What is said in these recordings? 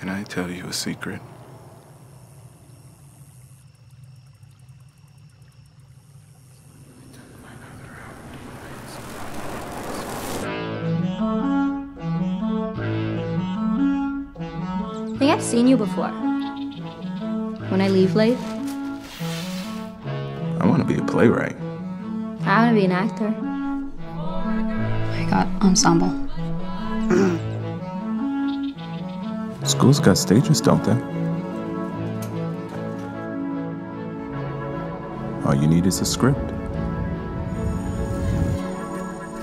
Can I tell you a secret? I think I've seen you before. When I leave life, I want to be a playwright. I want to be an actor. I got ensemble. Schools got stages, don't they? All you need is a script.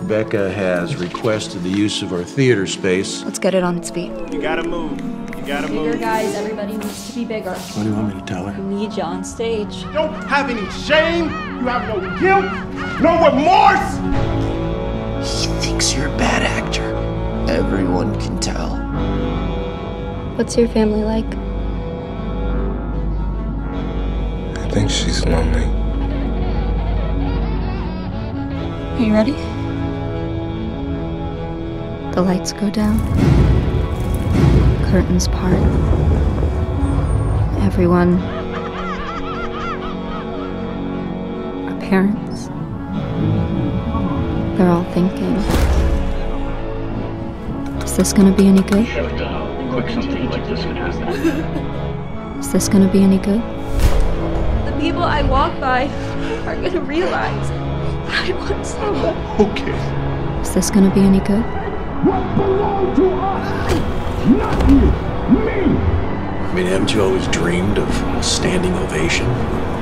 Becca has requested the use of our theater space. Let's get it on its feet. You gotta move. You gotta move. Bigger guys, everybody needs to be bigger. What do you want me to tell her? We need you on stage. You don't have any shame. You have no guilt. No remorse. He thinks you're a bad actor. Everyone can tell. What's your family like? I think she's lonely. Are you ready? The lights go down, curtains part, everyone, our parents, they're all thinking, is this gonna be any good? Is this gonna be any good? The people I walk by are gonna realize I want someone. Okay. Is this gonna be any good? What belongs to us? Not you, me! I mean, haven't you always dreamed of a standing ovation?